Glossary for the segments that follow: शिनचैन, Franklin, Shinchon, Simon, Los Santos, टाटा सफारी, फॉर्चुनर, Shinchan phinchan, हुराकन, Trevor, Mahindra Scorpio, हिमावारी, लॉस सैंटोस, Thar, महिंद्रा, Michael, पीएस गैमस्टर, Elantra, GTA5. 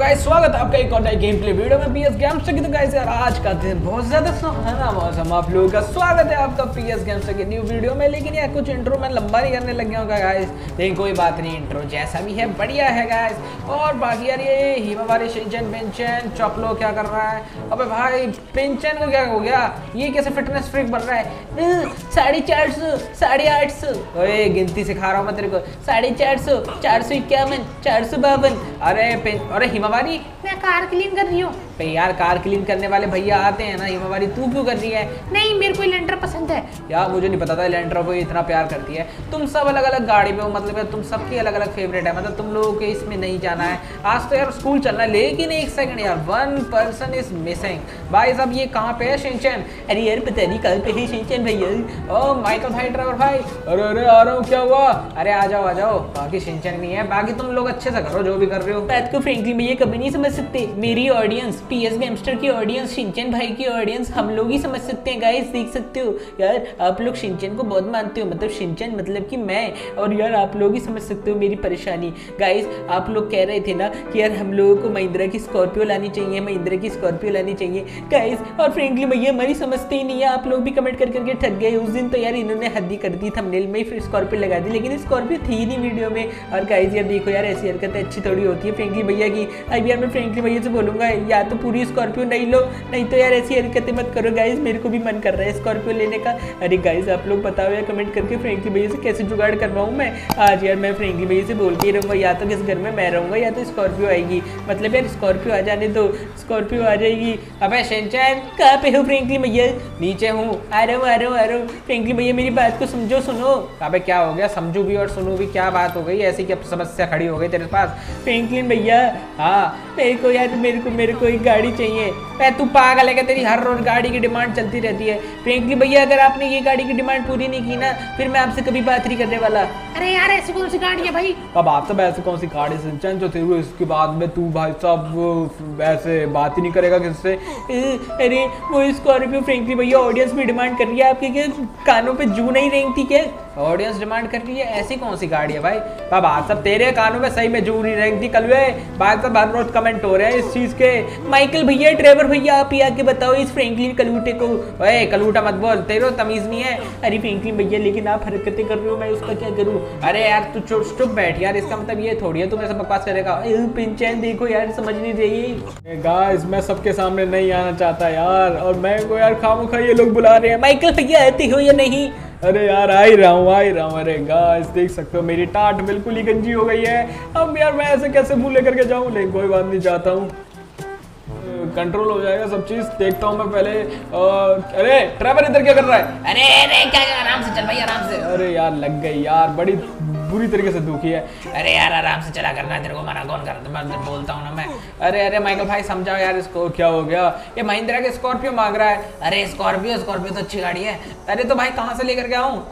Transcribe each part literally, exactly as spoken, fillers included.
Guys स्वागत है आपका एक और नए गेम प्ले वीडियो में पीएस गैमस्टर की। तो गाइस यार आज का दिन बहुत ज्यादा सुहाना मौसम, आप लोगों का स्वागत है आपका पीएस गैमस्टर की न्यू वीडियो में। लेकिन यार कुछ इंट्रो में लंबा नहीं करने लग गया होगा गाइस, लेकिन कोई बात नहीं, इंट्रो जैसा भी है बढ़िया है गाइस। और बाकी यार ये हिमावारी शिंचन पेंचन चॉकलो क्या कर रहा है? अबे भाई पेंचन को क्या हो गया? ये कैसे फिटनेस फ्रीक बन रहा है? साढ़े चार सौ साढ़े आठ सौ अरे गिनती सिखा रहा हूँ मैं तेरे को, साढ़े चार सौ चार सौ इक्यावन चार सौ बावन। अरे अरे हिमावारी मैं कार क्लीन कर रही हूँ। पे यार कार क्लीन करने वाले भैया आते हैं ना। हिमावारी तू क्यों कर रही है? नहीं मेरे को एलेंट्रा पसंद है यार। मुझे नहीं पता था एलेंट्रा को इतना प्यार करती है। तुम सब अलग अलग गाड़ी पे हो, मतलब है तुम सबकी अलग अलग फेवरेट है, मतलब तुम लोगों के इसमें नहीं जाना है। आज तो यार स्कूल चलना है। लेकिन एक सेकंड यार, वन पर्सन इज मिसिंग। भाई साहब ये कहाँ पे है शिंचन? अरे यार पता नहीं कल पे ही शिंचन भैया। ओ माइकल भाई ट्रेवर भाई, अरे अरे आ रहा हूँ, क्या हुआ? अरे आ जाओ आ जाओ। बाकी शिंचन भी है, बाकी तुम लोग अच्छे से करो जो भी कर रहे हो। बात को फ्रेंकली भैया कभी नहीं समझ सकते, मेरी ऑडियंस पीएस गैमस्टर की ऑडियंस शिंचन भाई की ऑडियंस हम लोग ही समझ सकते हैं गाइस। देख सकते हो यार आप लोग शिंचन को बहुत मानते हो, मतलब शिंचन मतलब कि मैं, और यार आप लोग ही समझ सकते हो मेरी परेशानी। गाइस आप लोग कह रहे थे ना कि यार हम लोगों को महिंद्रा की स्कॉर्पियो लानी चाहिए, महिंद्रा की स्कॉर्पियो लानी चाहिए गाइस, और फ्रेंकली भैया हमारी समझते ही नहीं है। आप लोग भी कमेंट कर करके ठग गए। उस दिन तो यार इन्होंने हद्दी कर दी, थंबनेल में ही फिर स्कॉर्पियो लगा दी, लेकिन स्कॉर्पियो थी ही नहीं वीडियो में। और गाइस यार देखो यार ऐसी हरकतें अच्छी थोड़ी होती है फ्रेंकली भैया की। अब यार मैं फ्रेंकली भैया से बोलूँगा यार तो पूरी स्कॉर्पियो नहीं लो, नहीं तो यार ऐसी हरकतें मत करो गाइस। मेरे को भी मन कर रहा है स्कॉर्पियो लेने का। अरे गाइस आप लोग बताओ यार कमेंट करके फ्रेंकली भैया से कैसे जुगाड़ करवाऊँ मैं। आज यार मैं फ्रेंकली भैया से बोल के ही रहूँगा, या तो किस घर में मैं रहूँगा या तो स्कॉर्पियो आएगी, मतलब यार स्कॉर्पियो आ जाने दो, स्कॉर्पियो आ जाएगी। अबे शिंचन कहाँ पे हो? फ्रेंकली भैया नीचे हूँ, आ रहा हूँ आ रहा हूँ आ रहा हूँ। फ्रेंकली भैया मेरी बात को समझो सुनो। अबे क्या हो गया? समझो भी और सुनो भी, क्या बात हो गई ऐसी क्या समस्या खड़ी हो गई तेरे पास? फ्रेंकली भैया हाँ मेरे को यार मेरे को मेरे को गाड़ी चाहिए। मैं तू पागल है क्या? तेरी हर रोज गाड़ी की डिमांड चलती रहती है। फ्रेंकली भैया अगर आपने ये गाड़ी की डिमांड पूरी नहीं की ना फिर मैं आपसे कभी बात नहीं करने वाला। अरे यार ऐसी कौन सी गाड़ी है भाई? अब आप तो ऐसी कौन सी गाड़ी शिंचन जो तेरे इसके बाद में तू भाई साहब ऐसे बात ही नहीं करेगा किससे। अरे वो स्कॉर्पियो फ्रेंकली भैया ऑडियंस भी डिमांड कर रही है आपके, क्या कानों पर जू नहीं रेंगती क्या? ऑडियंस डिमांड कर रही है ऐसी कौन सी गाड़ी है भाई? बाबा सब तेरे कानों में सही में जू नहीं रेंगती कल वे। बात सब हर रोज कमेंट हो रहे हैं इस चीज़ के। माइकल भैया ट्रेवर भैया आप ही आके बताओ इस फ्रेंकलिन कलूटे को। ओए कलूटा मत बोल, तेरे तमीज़ नहीं है। अरे फ्रेंकलिन भैया लेकिन आप हरकतें कर रहे हो, मैं उसका क्या करूँ? अरे यार तू चुप चुप बैठ यार, इसका मतलब ये थोड़ी है तू मेरे से बकवास करेगा। पिंचन देखो यार समझ नहीं रही गाइस, मैं सबके सामने नहीं आना चाहता यार, और मैं को यार खामोखा ये लोग बुला रहे हैं। माइकल भैया आते हो या नहीं? अरे यार आ ही रहा हूँ आ ही रहा हूँ। अरे गाइस देख सकते हो मेरी टाट बिल्कुल ही गंजी हो गई है। अब यार मैं ऐसे कैसे मुँह लेकर के जाऊँ? लेकिन कोई बात नहीं, जाता हूँ कंट्रोल हो जाएगा सब चीज। देखता हूँ मैं पहले। अरे ट्रेवर इधर क्या कर रहा है? अरे अरे क्या क्या, आराम से चल भाई आराम से। अरे यार लग गई यार, बड़ी बुरी तरीके से दुखी है। अरे यार आराम से चला करना, तेरे को मना कौन करता है? मैं बोलता हूँ ना मैं। अरे अरे माइकल भाई समझाओ यार इसको, क्या हो गया? ये महिंद्रा के स्कॉर्पियो मांग रहा है। अरे स्कॉर्पियो स्कॉर्पियो तो अच्छी गाड़ी है। अरे तो भाई कहाँ से लेकर के आऊँ?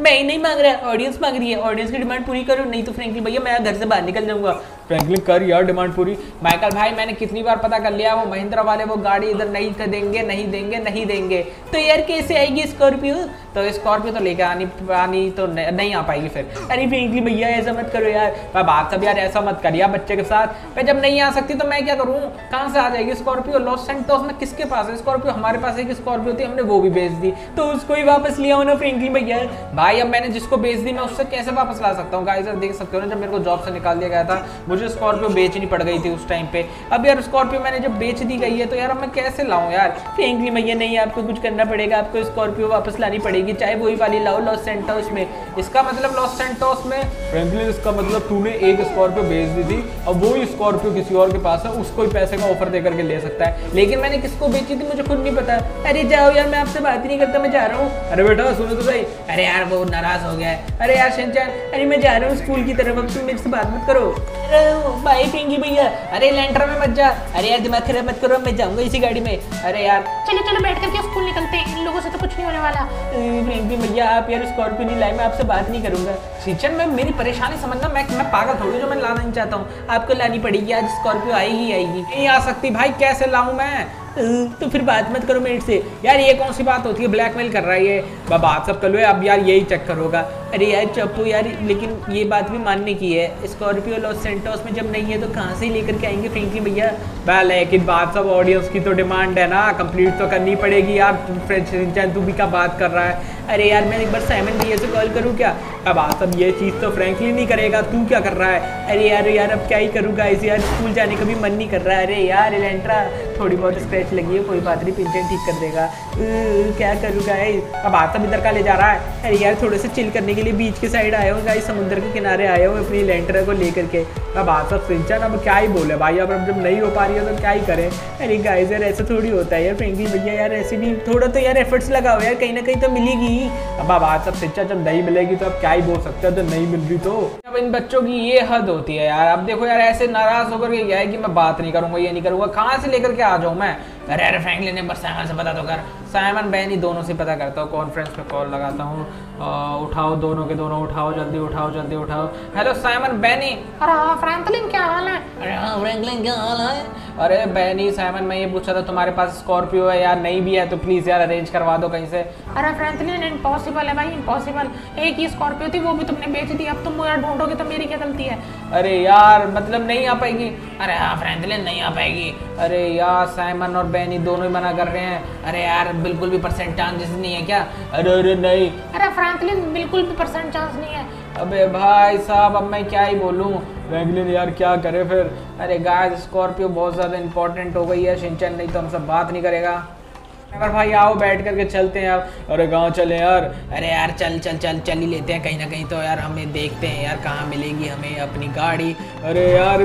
मैं ही नहीं मांग रहा, ऑडियंस मांग रही है। ऑडियंस की डिमांड पूरी करो नहीं तो फ्रेंकली भैया मैं घर से बाहर निकल जाऊंगा। फ्रेंकली कर यार डिमांड पूरी। माइकल भाई मैंने कितनी बार पता कर लिया, वो महिंद्रा वाले वो गाड़ी इधर नहीं कर देंगे नहीं देंगे नहीं देंगे। तो यार कैसे आएगी स्कॉर्पियो? तो स्कॉर्पियो तो लेकर आनी आनी तो नहीं आ पाएगी फिर। अरे फ्रेंकली भैया ऐसा मत करो यार, बात सब यार ऐसा मत करिए बच्चे के साथ। मैं जब नहीं आ सकती तो मैं क्या करूँ? कहाँ से आ जाएगी स्कॉर्पियो? लॉस सैंटोस में किसके पास है स्कॉर्पियो? हमारे पास एक स्कॉर्पियो थी, हमने वो भी बेच दी तो उसको ही वापस लिया हो ना फ्रेंकली भैया। भाई अब मैंने जिसको बेच दी मैं उससे कैसे वापस ला सकता हूँ? गाइस देख सकते हो ना जब मेरे को जॉब से निकाल दिया गया था मुझे स्कॉर्पियो बेचनी पड़ गई थी उस टाइम पे। अब यार स्कॉर्पियो मैंने जब बेच दी गई है तो यार अब मैं कैसे लाऊं यार? फ्रेंकली भैया नहीं आपको कुछ करना पड़ेगा, आपको स्कॉर्पियो वापस लानी पड़ेगी, चाहे वही वाली लाओ लॉस सैंटोस में। इसका मतलब लॉस सैंटोस में फ्रेंकली इसका मतलब तूने एक स्कॉर्पियो बेच दी थी, अब वो ही स्कॉर्पियो किसी और के पास है, उसको ही पैसे का ऑफर दे करके ले सकता है। लेकिन मैंने किसको बेची थी मुझे खुद नहीं पता। अरे जाओ यार मैं आपसे बात ही नहीं करता, मैं जा रहा हूँ। अरे बेटा सुनो तो भाई। अरे यार वो नाराज हो गया है। अरे यार शिंचन अरे मैं जा रहा हूँ स्कूल की तरफ, अब तुम मेरे से बात मत करो। अरे भाई फ्रेंकली भैया अरे एलेंट्रा में मत जा। अरे यार दिमाग खराब मत करो, मैं जाऊँगा इसी गाड़ी में। अरे यार चलो चलो बैठ करके स्कूल निकलते हैं, इन लोगों से तो कुछ नहीं होने वाला। फ्रेंकली भैया आप यार स्कॉर्पियो नहीं लाए, मैं आपसे बात नहीं करूँगा। शिंचन मैं मेरी परेशानी समझना, मैं मैं पागल थोड़ी जो मैं लाना नहीं चाहता हूँ, आपको लानी पड़ेगी। आज स्कॉर्पियो आएगी आएगी नहीं आ सकती भाई, कैसे लाऊँ मैं? तो फिर बात मत करो मेरे से यार, ये कौन सी बात होती है? ब्लैकमेल कर रहा है ये बाबा आप सब। कल अब यार यही चक्कर होगा। अरे यार चप्पू यार, लेकिन ये बात भी मानने की है, स्कॉर्पियो लॉस सेंटोस में जब नहीं है तो कहाँ से लेकर के आएंगे फ्रेंकली भैया। वाह लेकिन बात सब ऑडियंस की तो डिमांड है ना, कंप्लीट तो करनी पड़ेगी यार। फ्रेंच तू भी क्या बात कर रहा है। अरे यार मैं एक बार साइमन भैया से कॉल करूँ क्या। अब आप सब ये चीज़ तो फ्रेंकली नहीं करेगा, तू क्या कर रहा है। अरे यार यार अब क्या ही करूँगा इसे यार, स्कूल जाने का भी मन नहीं कर रहा है। अरे यार एलेंट्रा थोड़ी बहुत स्क्रैच लगी है, कोई बात नहीं पेंशन ठीक कर देगा। क्या करूँगा यार, अब आप सब इधर का ले जा रहा है। अरे यार थोड़े से चिल करने के लिए बीच के साइड आए हो गाइस, समुद्र के किनारे आए हो अपनी एलेंट्रा को लेकर के। अब आप सब सिंचन अब क्या ही बोले भाई, अब जब नहीं हो पा रही है तो क्या ही करें। अरे गाइस यार ऐसा थोड़ी होता है यार, फ्रेंकली भैया यार ऐसे भी थोड़ा तो यार एफर्ट्स लगाओ यार, कहीं ना कहीं तो मिलेगी। अब आप सब शिक्षा जब नहीं मिलेगी तो अब क्या ही बोल सकते हो, जब नहीं मिल रही तो। अब इन बच्चों की ये हद होती है यार। अब देखो यार ऐसे नाराज होकर के गया है कि मैं बात नहीं करूंगा, ये नहीं करूंगा, कहाँ से लेकर के आ जाऊँ मैं। अरे अरे फ्रैंकलिन ने बस साइमन से पता तो कर, साइमन बैनी दोनों से पता करता हूँ, कॉन्फ्रेंस पे कॉल लगाता हूँ। उठाओ दोनों के दोनों, उठाओ जल्दी, उठाओ जल्दी, उठाओ। Hello Simon Benny. अरे हाँ फ्रैंकलिन क्या हाल है। अरे हाँ फ्रैंकलिन क्या हाल है। अरे बैनी साइमन मैं ये पूछा था तुम्हारे पास स्कॉर्पियो है यार, नहीं भी है तो प्लीज़ यार अरेंज करवा दो कहीं से। अरे फ्रैंकलिन इम्पॉसिबल है भाई इम्पॉसिबल, एक ही स्कॉर्पियो थी वो भी तुमने बेच दी, अब तुम यार ढूंढोगे तो मेरी क्या गलती है। अरे यार मतलब नहीं आ पाएगी। अरे हाँ फ्रैंकलिन नहीं आ पाएगी। अरे यार साइमन और बैनी दोनों ही मना कर रहे हैं। अरे यार बिल्कुल भी परसेंट चांसेस नहीं है क्या। अरे अरे नहीं, अरे फ्रैंकलिन बिल्कुल भी परसेंट चांस नहीं है। अबे भाई साहब अब मैं क्या ही बोलूँ फ्रैंकलिन यार, क्या करे फिर। अरे गाइस स्कॉर्पियो बहुत ज़्यादा इंपॉर्टेंट हो गई है, शिनचैन नहीं तो हम सब बात नहीं करेगा। अगर भाई आओ बैठ करके चलते हैं यार। अरे गाँव चले यार। अरे यार चल चल चल चल ही लेते हैं कहीं ना कहीं तो यार, हमें देखते हैं यार कहाँ मिलेगी हमें अपनी गाड़ी। अरे यार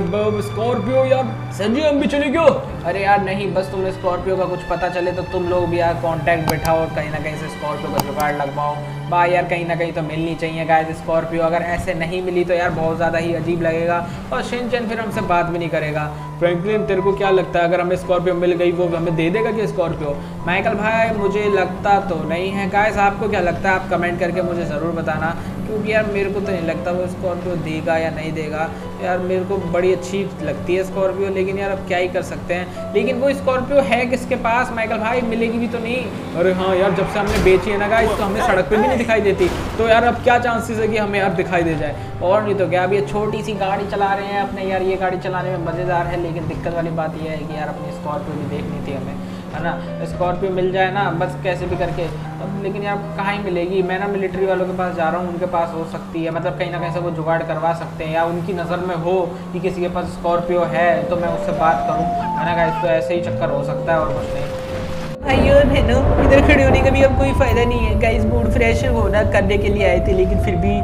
स्कॉर्पियो यार, सर जी हम भी चले क्यों। अरे यार नहीं, बस तुम्हें स्कॉर्पियो का कुछ पता चले तो तुम लोग भी यार कॉन्टैक्ट बैठाओ और कहीं ना कहीं से स्कॉर्पियो का जुगाड़ लगवाओ भाई यार, कहीं ना कहीं तो मिलनी चाहिए गाइस स्कॉर्पियो। अगर ऐसे नहीं मिली तो यार बहुत ज़्यादा ही अजीब लगेगा और शिनचैन फिर हमसे बात भी नहीं करेगा। फ्रैंकलिन तेरे को क्या लगता है, अगर हमें स्कॉर्पियो मिल गई वो हमें दे देगा कि स्कॉर्पियो। माइकल भाई मुझे लगता तो नहीं है गाइस, आपको क्या लगता है आप कमेंट करके मुझे ज़रूर बताना, क्योंकि यार मेरे को तो नहीं लगता वो स्कॉर्पियो देगा या नहीं देगा। यार मेरे को बड़ी अच्छी लगती है स्कॉर्पियो, लेकिन यार अब क्या ही कर सकते हैं। लेकिन वो स्कॉर्पियो है किसके पास माइकल भाई, मिलेगी भी तो नहीं। अरे हाँ यार जब से हमने बेची है ना गाइस तो हमें सड़क पे भी नहीं दिखाई देती, तो यार अब क्या चांसेस है कि हमें यार दिखाई दे जाए। और नहीं तो क्या, अब ये छोटी सी गाड़ी चला रहे हैं अपने यार, ये गाड़ी चलाने में मज़ेदार है, लेकिन दिक्कत वाली बात यह है कि यार अपनी स्कॉर्पियो भी देखनी थी हमें, है ना। स्कॉर्पियो मिल जाए ना बस कैसे भी करके, अब लेकिन यार कहाँ ही मिलेगी। मैं ना मिलिट्री वालों के पास जा रहा हूँ, उनके पास हो सकती है, मतलब कहीं ना कहीं से वो जुगाड़ करवा सकते हैं, या उनकी नज़र में हो कि किसी के पास स्कॉर्पियो है तो मैं उससे बात करूँ, है ना गाइस। तो ऐसे ही चक्कर हो सकता है और कुछ नहीं। भाइयों बहनों इधर खड़े होने का भी अब कोई फ़ायदा नहीं है गाइस, मूड फ्रेश होना करने के लिए आए थे, लेकिन फिर भी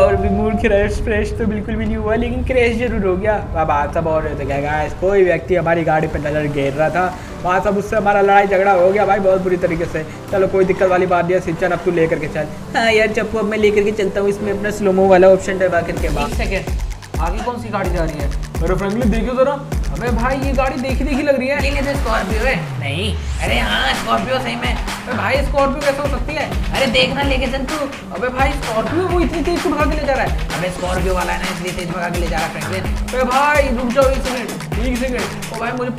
और भी मूड क्रैश फ्रेश तो बिल्कुल भी नहीं हुआ, लेकिन क्रैश जरूर हो गया। अब आप सब और तो क्या गाइस, कोई व्यक्ति हमारी गाड़ी पर नज़र घेर रहा था, वहाँ सब उससे हमारा लड़ाई झगड़ा हो गया भाई बहुत बुरी तरीके से। चलो कोई दिक्कत वाली बात नहीं है, शिनचैन अब तू लेकर के चल। हाँ यार चप्पू अब मैं लेकर के चलता हूँ, इसमें अपना स्लोमो वाला ऑप्शन डबा करके। एक सेकंड, आगे कौन सी गाड़ी जा रही है। अरे फ्रैंकलिन देखियो जरा, अबे भाई ये गाड़ी देखी देखी लग रही है। ये स्कॉर्पियो है। नहीं अरे हाँ स्कॉर्पियो सही में, अरे भाई स्कॉर्पियो कैसे हो सकती है। अरे देखना लेके चल तू। अबे भाई स्कॉर्पियो वो इतनी तेज भगा के ले जा रहा है। अबे स्कॉर्पियो वाला है ना इसलिए तेज भगा के ले जा रहा है फ्रैंकलिन। अरे भाई रुक जाओ एक सेकंड एक सेकंड, ओ भाई मुझे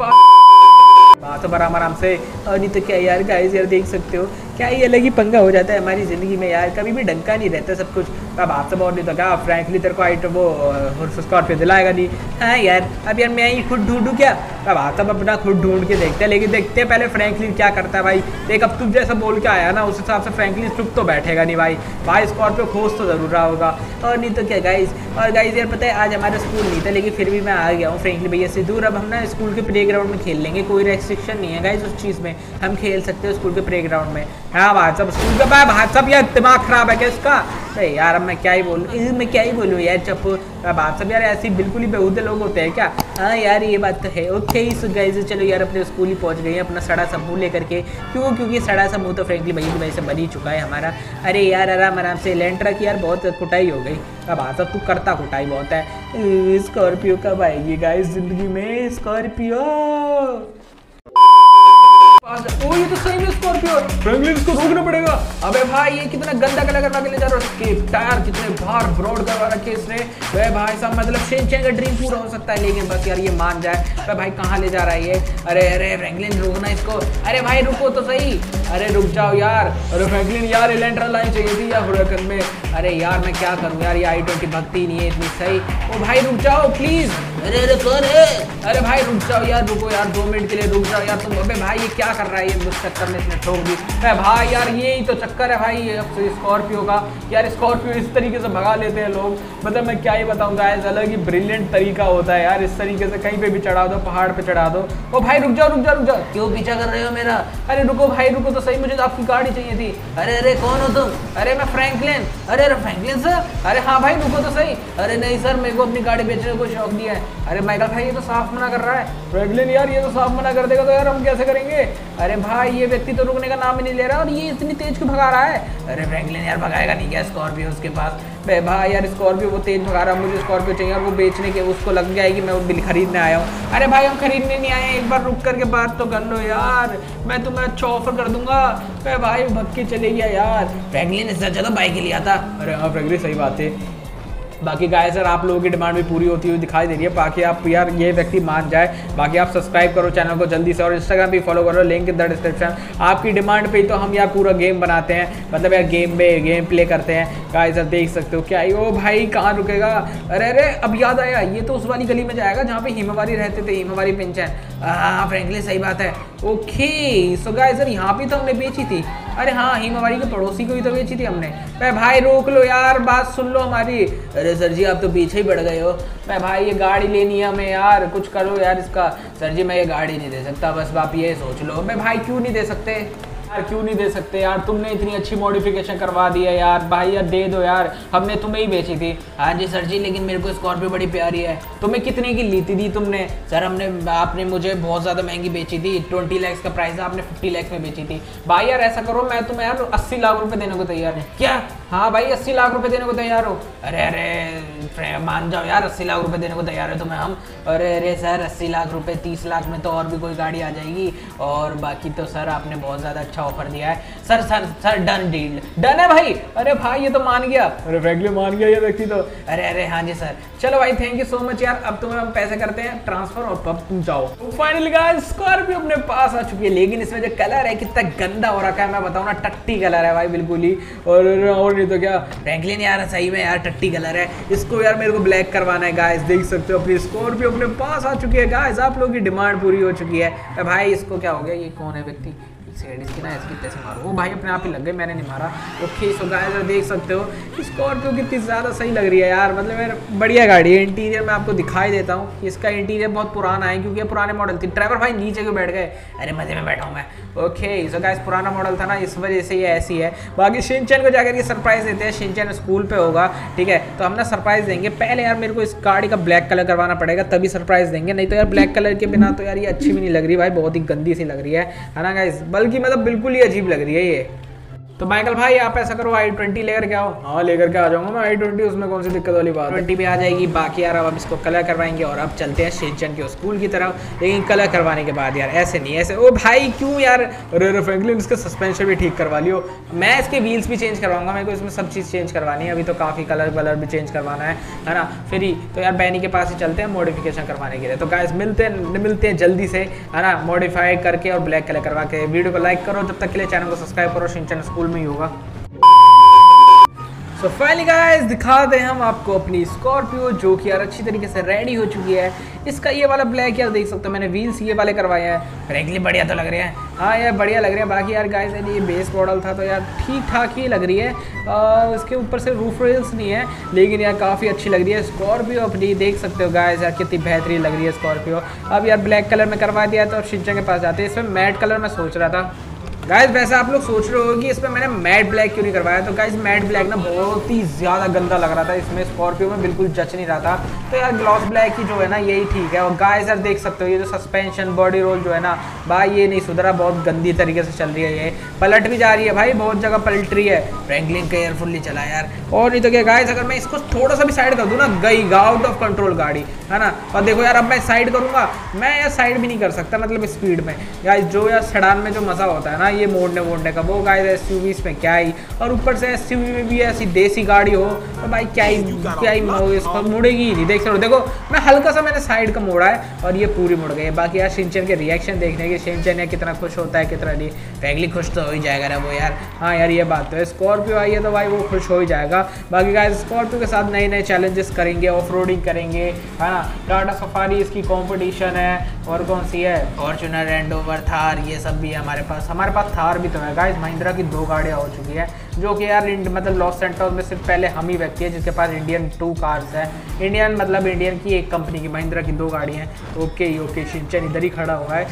बात बराबर आराम से। और नहीं तो क्या यार गाइस यार देख सकते हो क्या ये अलग ही पंगा हो जाता है हमारी ज़िंदगी में यार, कभी भी ढंग का नहीं रहता सब कुछ। अब आप सब और नहीं तो क्या फ्रैंकली तेरे को आइटम वो स्कॉर्पियो दिलाएगा नहीं। हाँ यार अब यार मैं ही खुद ढूंढूँ क्या। अब आप सब अपना खुद ढूंढ के देखते हैं, लेकिन देखते हैं पहले फ्रैंकलिन क्या करता है भाई। देख अब तुम जैसा बोल के आया ना उस हिसाब से फ्रैंकलिन चुप तो बैठेगा नहीं भाई, भाई स्कॉर्पियो खोज तो ज़रूर रहा होगा। और नहीं तो क्या गाइस, और गाइस यार पता है आज हमारा स्कूल नहीं था, लेकिन फिर भी मैं आ गया हूँ फ्रैंकलिन भैया से दूर। अब हम ना स्कूल के प्ले ग्राउंड में खेल लेंगे, कोई रेस्ट्रिक्शन नहीं है गाइस उस चीज़ में, हम खेल सकते हैं स्कूल के प्ले ग्राउंड में। हाँ भाई सब स्कूल का भाई भाई सब यार दिमाग ख़राब है क्या इसका। अरे यार अब मैं क्या ही बोलूँ मैं क्या ही बोलूँ यार चप्पू। अब आप सब यार ऐसे बिल्कुल ही बेहूदे लोग होते हैं क्या। हाँ यार ये बात तो है। ओके इस गाइस चलो यार अपने स्कूल ही पहुँच गए हैं अपना सड़ा समूह लेकर के, क्यों क्योंकि सड़ा समूह तो फ्रैंकलिन भैया की वजह से बन ही चुका है हमारा। अरे यार आराम आराम से, एलेंट्रा की यार बहुत कुटाई हो गई। अब आप सब तू करता कुटाई बहुत है। स्कॉर्पियो कब आएगी गाइस ज़िंदगी में स्कॉर्पियो। ओ ये तो सही में स्कॉर्पियो है। फ्रैंकलिन इसको रोकना पड़ेगा। अबे भाई ये कितना गंदा कलर करवा के ले जा रहा है। स्केप टायर कितने बार ब्रॉड करवा रखे इसने। वे भाई साहब मतलब शिनचैन का ड्रीम पूरा हो सकता है, लेकिन बस यार ये मान जाए। अबे भाई कहाँ ले जा रहा है ये? अरे अरे फ्रैंकलिन रोकना इसको। अरे भाई रुको तो सही। अरे रुक जाओ यार। अरे फ्रैंकलिन यार एलेंट्रा लाइन चाहिए थी यार हुराकन में। अरे यार मैं क्या करूँ यार, ये आई ट्वेंटी भक्ति नहीं है इतनी सही। ओ भाई रुक जाओ प्लीज। अरे अरे कौन है? अरे भाई रुक जाओ यार, रुको यार दो मिनट के लिए रुक जाओ यार तुम। अबे भाई ये क्या कर रहा है ये चक्कर में, इसने ठोक दी। अरे भाई यार ये ही तो चक्कर है भाई ये स्कॉर्पियो का। यार स्कॉर्पियो इस तरीके से भगा लेते हैं लोग, मतलब मैं क्या ही बताऊँ गाइस, अलग ही ब्रिलियंट तरीका होता है यार। इस तरीके से कहीं पे भी चढ़ा दो, पहाड़ पे चढ़ा दो। ओ भाई रुक जाओ रुक जाओ रुक जाओ, क्यों पीछा कर रहे हो मेरा? अरे रुको भाई रुको तो सही, मुझे तो आपकी गाड़ी चाहिए थी। अरे अरे कौन हो तुम? अरे मैं फ्रैंकलिन। अरे अरे फ्रैंकलिन सर? अरे हाँ भाई रुको तो सही। अरे नहीं सर मेरे को अपनी गाड़ी बेचने को शौक नहीं है। अरे माइकल भाई ये तो साफ मना कर रहा है। फ्रैंकलिन यार ये तो साफ मना कर देगा तो यार हम कैसे करेंगे? अरे भाई ये व्यक्ति तो रुकने का नाम ही नहीं ले रहा और ये इतनी तेज क्यों भगा रहा है? अरे फ्रैंकलिन यार भगाएगा नहीं क्या स्कॉर्पियो उसके पास? बे भाई यार स्कॉर्पियो वो तेज भगा रहा है, मुझे स्कॉर्पियो चाहिए और वो बेचने के उसको लग गया है कि मैं वो बिल खरीदने आया हूँ। अरे भाई हम खरीदने नहीं आए, एक बार रुक करके बात तो कर लो यार, मैं तुम्हें अच्छा ऑफर कर दूंगा। बे भाई भक्की चले गया यार। फ्रैंकलिन इससे अच्छा तो बाइक ही लिया था। अरे हाँ फ्रैंकलिन सही बात है। बाकी गाइस सर आप लोगों की डिमांड भी पूरी होती हुई दिखाई दे रही है। बाकी आप यार ये व्यक्ति मान जाए। बाकी आप सब्सक्राइब करो चैनल को जल्दी से और इंस्टाग्राम भी फॉलो करो, लिंक इन द डिस्क्रिप्शन। आपकी डिमांड पे ही तो हम यार पूरा गेम बनाते हैं, मतलब यार गेम में गेम प्ले करते हैं गाइस। आप देख सकते हो क्या ही। ओ भाई कहाँ रुकेगा? अरे अरे अब याद आया, ये तो उस वाली गली में जाएगा जहाँ पर हेमावारी रहते थे, हेमावारी पिंचन। हाँ फ्रैंकलिन सही बात है। ओके सो गाइस सर यहाँ पर तो हमने बेची थी। अरे हाँ हेमावारी के पड़ोसी को ही तो बेची थी हमने। अरे भाई रोक लो यार, बात सुन लो हमारी। अरे सर जी आप तो पीछे ही बढ़ गए हो। मैं भाई ये गाड़ी लेनी है हमें यार, कुछ करो यार इसका। सर जी मैं ये गाड़ी नहीं दे सकता, बस आप ये सोच लो। मैं भाई क्यों नहीं दे सकते यार, क्यों नहीं दे सकते यार? तुमने इतनी अच्छी मॉडिफिकेशन करवा दी है यार। भाई यार दे दो यार, हमने तुम्हें ही बेची थी। हाँ जी सर जी लेकिन मेरे को स्कॉर्पियो बड़ी प्यारी है। तुम्हें कितने की लीती थी तुमने? सर हमने आपने मुझे बहुत ज़्यादा महंगी बेची थी, ट्वेंटी लैक्स का प्राइस है, आपने फिफ्टी लैक्स में बेची थी। भाई यार ऐसा करो, मैं तुम्हें यार अस्सी लाख रुपये देने को तैयार है। क्या? हाँ भाई अस्सी लाख रुपये देने को तैयार हो? अरे अरे मान जाओ यार, अस्सी लाख रुपये देने को तैयार है तुम्हें हम। अरे अरे सर अस्सी लाख रुपये, तीस लाख में तो और भी कोई गाड़ी आ जाएगी। और बाकी तो सर आपने बहुत ज़्यादा अच्छा ऑफर दिया है sir. Sir sir done deal done है भाई। अरे भाई ये तो मान गया। अरे फ्रैंकलिन मान गया ये व्यक्ति तो। अरे अरे हाँ जी सर। चलो भाई थैंक यू सो मच यार, अब तुम्हें हम पैसे करते हैं ट्रांसफर और अब तुम जाओ। तो फाइनली गाइस स्कॉर्पियो अपने पास आ चुकी है, लेकिन इसमें जो कलर है कितना गंदा हो रखा है, मैं बताऊँ ना टट्टी कलर है भाई बिल्कुल ही। और और नहीं तो क्या फ्रैंकलिन यार सही में यार टट्टी कलर है इसको यार, मेरे को ब्लैक करवाना है गाइस। देख सकते हो अपनी स्कॉर्पियो अपने पास आ चुकी है गाइस, आप लोगों की डिमांड पूरी हो चुकी है। भाई इसको क्या हो गया, ये कौन है व्यक्ति? इसकी ना इसकी पैसे मारो। वो भाई अपने आप ही लग गए, मैंने नहीं मारा। ओके सो गाइस देख सकते हो स्कॉर्पियो कितनी ज़्यादा सही लग रही है यार, मतलब यार बढ़िया गाड़ी है। इंटीरियर मैं आपको दिखाई देता हूँ, इसका इंटीरियर बहुत पुराना है क्योंकि ये पुराने मॉडल थी। ट्रेवर भाई नीचे क्यों बैठ गए? अरे मजे में बैठा हूँ मैं। ओके सो गाइस पुराना मॉडल था ना, इस वजह से ये ऐसी है। बाकी शिनचैन को जाकर ये सरप्राइज़ देते हैं, शिनचैन स्कूल पर होगा ठीक है, तो हम ना सरप्राइज़ देंगे। पहले यार मेरे को इस गाड़ी का ब्लैक कलर करवाना पड़ेगा तभी सरप्राइज़ देंगे, नहीं तो यार ब्लैक कलर के बिना तो यार ये अच्छी भी नहीं लग रही भाई, बहुत ही गंदी सी लग रही है ना गाइस, बल्कि मतलब बिल्कुल ही अजीब लग रही है ये तो। माइकल भाई आप ऐसा करो आई ट्वेंटी लेकर के आओ। हाँ लेकर के आ जाऊंगा मैं आई ट्वेंटी, उसमें कौन सी दिक्कत वाली बात है, ट्वेंटी भी आ जाएगी। बाकी यार अब हम इसको कलर करवाएंगे और अब चलते हैं शिनचैन के स्कूल की तरफ, लेकिन कलर करवाने के बाद यार ऐसे नहीं ऐसे। ओ भाई क्यों यार? अरे फ्रैंकलिन इसका सस्पेंशन भी ठीक करवा लियो, मैं इसके व्हील्स भी चेंज करवाऊंगा, मेरे को इसमें सब चीज़ चेंज करवानी है अभी तो, काफ़ी कलर वलर भी चेंज करवाना है है ना। फिर ही तो यार बैनी के पास ही चलते हैं मॉडिफिकेशन करवाने के लिए। तो गाइस मिलते हैं मिलते हैं जल्दी से है ना, मॉडिफाई करके और ब्लैक कलर करवा के। वीडियो को लाइक करो, तब तक के लिए चैनल को सब्सक्राइब करो, शिनचैन स्कूल में ही होगा। तो फाइनली गाइस दिखाते हैं हम आपको अपनी स्कॉर्पियो जो कि यार अच्छी तरीके से रेडी हो चुकी है। इसका ये वाला ब्लैक यार देख सकते हो, मैंने व्हील्स ये वाले करवाए हैं। फ्रैंकलिन बढ़िया तो लग रहे हैं। हाँ यार बढ़िया लग रहे हैं। बाकी यार गाइस ये बेस मॉडल था तो यार ठीक ठाक ही लग रही है। आ, इसके ऊपर से रूफ रेल्स नहीं है, लेकिन यार काफ़ी अच्छी लग रही है स्कॉर्पियो अपनी। देख सकते हो गाइस यार कितनी बेहतरीन लग रही है स्कॉर्पियो। अब यार ब्लैक कलर में करवा दिया तो अब शिनचैन के पास जाते हैं। इसमें मैट कलर में सोच रहा था गाइज वैसे आप लोग सोच रहे हो कि इसमें मैंने मैट ब्लैक क्यों नहीं करवाया, तो गाइज मैट ब्लैक ना बहुत ही ज़्यादा गंदा लग रहा था इसमें, स्कॉर्पियो में बिल्कुल जच नहीं रहा था, तो यार ग्लॉस ब्लैक ही जो है ना यही ठीक है। और गाइज यार देख सकते हो ये जो सस्पेंशन बॉडी रोल जो है ना भाई ये नहीं सुधरा, बहुत गंदी तरीके से चल रही है, ये पलट भी जा रही है भाई, बहुत जगह पलट रही है। फ्रैंकलिन केयरफुल्ली चला यार, और नहीं तो क्या गाइज अगर मैं इसको थोड़ा सा भी साइड कर दूँ ना, गई आउट ऑफ कंट्रोल गाड़ी है ना। और देखो यार अब मैं साइड करूँगा, मैं यार साइड भी नहीं कर सकता मतलब स्पीड में, गाइज जो यार सेडान में जो मज़ा होता है ना ये मोड़ने मोड़ने का, वो गाइस एसयूवी में क्या ही, और ऊपर से एसयूवी में भी ऐसी देसी गाड़ी हो तो भाई क्या ही क्या ही मोड़ोगे इसको, मुड़ेगी ही नहीं। देख सकते हो देखो मैं हल्का सा मैंने साइड का मोड़ा है और ये पूरी मुड़ गई है। बाकी यार शिनचैन के रिएक्शन देखने के, शिनचैन यार कितना खुश होता है कितना नहीं, फ्रैंकलिन खुश तो हो ही जाएगा ना वो यार, हाँ यार ये बात तो है। स्कॉर्पियो आई है तो भाई वो खुश हो ही जाएगा। बाकी गाइस स्कॉर्पियो के साथ नए नए चैलेंजेस करेंगे, ऑफ रोडिंग करेंगे है ना, टाटा सफारी इसकी कॉम्पिटिशन है, और कौन सी है फॉर्चुनर, एंड ओवर, थार, ये सब भी है हमारे पास। हमारे पास थार भी तो है गाइस, महिंद्रा की दो गाड़ियाँ हो चुकी है, जो कि यार मतलब लॉस सेंटोस में सिर्फ पहले हम ही व्यक्ति है जिसके पास इंडियन टू कार्स है, इंडियन मतलब इंडियन की एक कंपनी की महिंद्रा की दो गाड़ी हैं। ओके ओके शिनचैन इधर ही खड़ा हुआ है,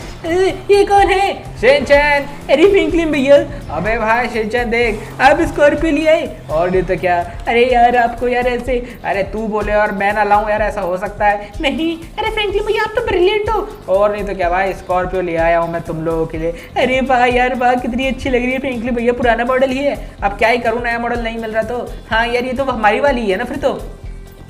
ये कौन है शिनचैन, अरे फ्रैंकलिन भैया, अबे भाई शिनचैन देख अब स्कॉर्पियो लिए, और नहीं तो क्या, अरे यार आपको यार ऐसे, अरे तू बोले और मैं ना लाऊं यार, ऐसा हो सकता है नहीं, अरे फ्रैंकलिन भैया आप तो ब्रिलियंट हो, और नहीं तो क्या भाई स्कॉर्पियो ले आया हूँ मैं तुम लोगों के लिए। अरे भाई यार वाह कितनी अच्छी लग रही है फ्रैंकलिन भैया, पुराना मॉडल ही है, अब क्या ही करूँ नया मॉडल नहीं मिल रहा तो, हाँ यार ये तो हमारी वाली ही है ना फिर तो,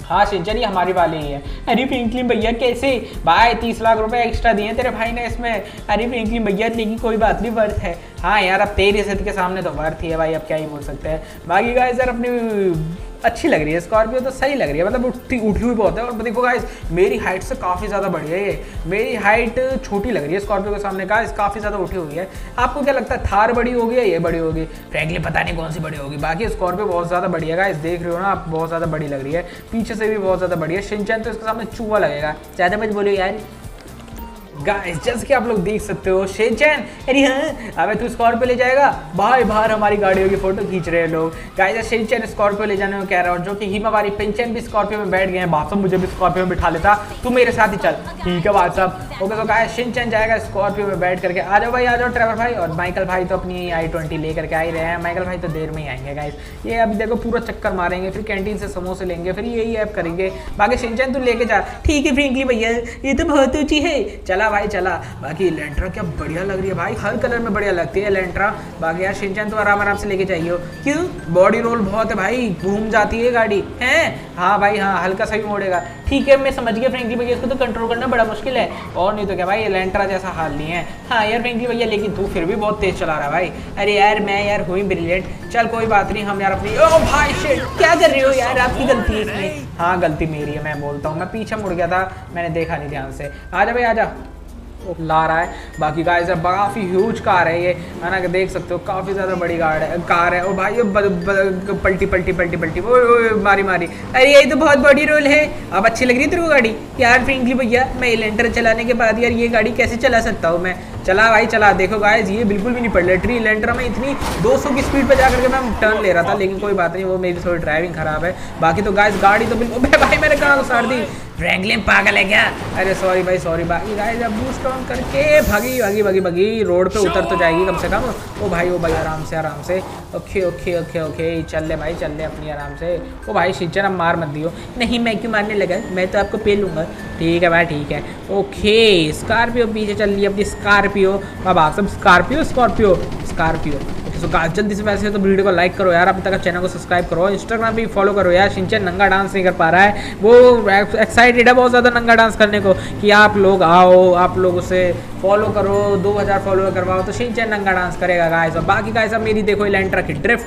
हाँ शिनचैन ये हमारी वाली ही है। अरे फ्रैंकलिन भैया कैसे भाई, तीस लाख रुपए एक्स्ट्रा दिए तेरे भाई ने इसमें, अरे फ्रैंकलिन भैया लेकिन कोई बात नहीं वर्थ है, हाँ यार अब तेरी स्थिति के सामने तो वर्थ ही है भाई, अब क्या ही बोल सकते हैं। बाकी गाइस यार अपनी अच्छी लग रही है स्कॉर्पियो तो, सही लग रही है मतलब उठती उठी हुई बहुत है, और देखो गाइस मेरी हाइट से काफ़ी ज़्यादा बढ़िया है ये, मेरी हाइट छोटी लग रही है स्कॉर्पियो के सामने, गाइस काफ़ी ज़्यादा उठी हुई है। आपको क्या लगता है थार बड़ी होगी या ये बड़ी होगी, फ्रैंकलिन पता नहीं कौन सी बड़ी होगी। बाकी स्कॉर्पियो बहुत ज़्यादा बढ़िया गाइस, देख रहे हो ना आप, बहुत ज़्यादा बड़ी लग रही है, पीछे से भी बहुत ज़्यादा बढ़िया। शिनचैन तो इसके सामने चूहा लगेगा, ज़्यादा मत बोलो यार। गाइस जैसे कि आप लोग देख सकते हो शिनचैन, अरे हाँ अबे तू स्कॉर्पियो ले जाएगा भाई, बाहर हमारी गाड़ियों की फोटो खींच रहे हैं लोग। गाइस शिनचैन स्कॉर्पियो ले जाने को कह रहा है, और जो कि हिमावारी पिंचन भी स्कॉर्पियो में बैठ गए हैं, बादशाह मुझे भी स्कॉर्पियो में बिठा लेता, तू मेरे साथ ही चल, ठीक है बादशाह। ओके तो गाइस शिनचैन जाएगा स्कॉर्पियो में बैठ करके, आ जाओ भाई आ जाओ ट्रेवर भाई, और माइकल भाई तो अपनी आई ट्वेंटी ले करके आ ही रहे हैं, माइकल भाई तो देर में ही आएंगे गाइस, ये अभी देखो पूरा चक्कर मारेंगे, फिर कैंटीन से समोसे लेंगे, फिर यही ऐप करेंगे। बाकी शिनचैन तू लेके जा, ठीक है फ्रैंकलिन भैया ये तो बहुत ऊँची है, चला भाई चला। बाकी एलेंट्रा क्या बढ़िया लग रही है भाई, हर कलर में बढ़िया लगती है एलेंट्रा। बाकी यार शिनचैन तो आराम आराम से लेके जाइए, क्यों बॉडी रोल बहुत है भाई, घूम जाती है गाड़ी हैं, हाँ भाई हाँ हल्का सा भी मोड़ेगा, ठीक है मैं समझ गया फ्रैंकलिन भैया, इसको तो कंट्रोल करना बड़ा मुश्किल है, और नहीं तो क्या भाई एलेंट्रा जैसा हाल नहीं है। हाँ यार फ्रैंकलिन भैया लेकिन तू फिर भी बहुत तेज चला रहा है भाई, अरे यार मैं यार हुई ब्रिलियंट, चल कोई बात नहीं हम यार अपनी, ओ भाई शिट क्या कर रहे हो यार, आपकी गलती है इसमें, हाँ गलती मेरी है मैं बोलता हूँ, मैं पीछे मुड़ गया था मैंने देखा नहीं ध्यान से। आजा भाई आजा, ला रहा है। बाकी गाइस अब काफ़ी ह्यूज कार है ये है ना, देख सकते हो काफ़ी ज़्यादा बड़ी गाड़ है कार है, और भाई ये पलटी पलटी पलटी पलटी वो मारी मारी, अरे यही तो बहुत बड़ी रोल है, अब अच्छी लग रही है तेरे को गाड़ी। यार फ्रैंकलिन भैया मैं एलेंट्रा चलाने के बाद यार ये गाड़ी कैसे चला सकता हूँ मैं, चला भाई चला। देखो गाइस ये बिल्कुल भी नहीं पड़ रही ट्री, एलेंट्रा में इतनी दो सौ की स्पीड पर जा करके मैं टर्न ले रहा था, लेकिन कोई बात नहीं वो मेरी थोड़ी ड्राइविंग खराब है। बाकी तो गाइस गाड़ी तो बिल्कुल, भाई मैंने कहा उसार दी, फ्रैंकलिन पागल है क्या, अरे सॉरी भाई सॉरी। बाकी गाइस अब बूस्ट ऑन करके भागी भागी भागी भागी रोड पे उतर तो जाएगी कम से कम, ओ भाई ओ भाई आराम से आराम से, ओके ओके ओके ओके चल ले भाई चल ले अपनी आराम से। ओ भाई शिनचैन अब मार मत दियो, नहीं मैं क्यों मारने लगा, मैं तो आपको पे लूँगा, ठीक है भाई ठीक है ओके। स्कॉर्पियो पीछे चल रही है अपनी, स्कॉर्पियो अब आप सब स्कॉर्पियो स्कॉर्पियो स्कॉर्पियो तो गाइस जल्दी से। वैसे तो वीडियो को लाइक करो यार, अब तक चैनल को सब्सक्राइब करो, इंस्टाग्राम पे फॉलो करो यार। शिनचैन नंगा डांस नहीं कर पा रहा है, वो एक्साइटेड है बहुत ज़्यादा नंगा डांस करने को, कि आप लोग आओ आप लोग उसे फॉलो करो, दो हज़ार फॉलोअर करवाओ तो शिनचैन नंगा डांस करेगा गाइस। और बाकी गाइस अब मेरी देखो एलेंट्रा की ड्रिफ्ट,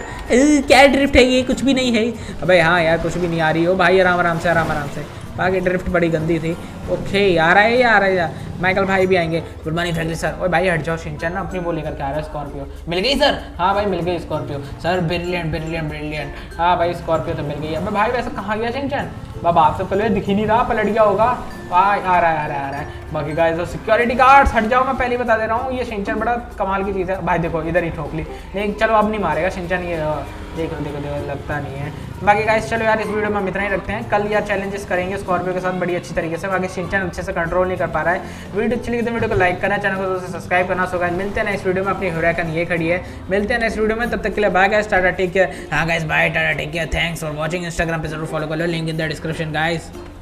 क्या ड्रिफ्ट है ये, कुछ भी नहीं है अबे, हाँ यार कुछ भी नहीं आ रही हो भाई, आराम आराम से आराम आराम से। बाकी ड्रिफ्ट बड़ी गंदी थी। ओके आ रहा है आ रहा है यार, माइकल भाई भी आएंगे, गुड मॉर्निंग फ्रैंकलिन सर। और भाई हट जाओ, शिनचैन ना अपनी वो लेकर के आ रहा है, स्कॉर्पियो मिल गई सर, हाँ भाई मिल गई Scorpio sir, brilliant brilliant brilliant, हाँ भाई स्कॉर्पियो तो मिल गई। अब भाई वैसे कहाँ गया शिनचैन, बाबा आपसे पहले दिख ही नहीं रहा, पलट गया होगा, भाई आ रहा है आ रहा है आ रहा है। बाकी गाइस तो सिक्योरिटी गार्ड्स हट जाओ, मैं पहले ही बता दे रहा हूँ, ये शिनचैन बड़ा कमाल की चीज़ है भाई, देखो इधर ही ठोक ली, लेकिन चलो अब नहीं मारेगा शिनचैन, ये देखो देखो देखो लगता नहीं है। बाकी गाइस चलो यार इस वीडियो में हम इतना ही रखते हैं, कल यार चैलेंजेस करेंगे स्कॉर्पियो के साथ बड़ी अच्छी तरीके से। बाकी शिनचैन अच्छे से कंट्रोल नहीं कर पा रहा है। वीडियो अच्छी लगी तो वीडियो को लाइक करना, चैनल को सब्सक्राइब करना। सो गाइस मिलते हैं नेक्स्ट वीडियो में, अपनी हुराकन ये खड़ी है, मिलते हैं नेक्स्ट वीडियो में, तब तक के लिए bye guys, Tata take care. हाँ guys bye, Tata take care, thanks for watching. Instagram पर जरूर फॉलो कर लो, link in the description guys.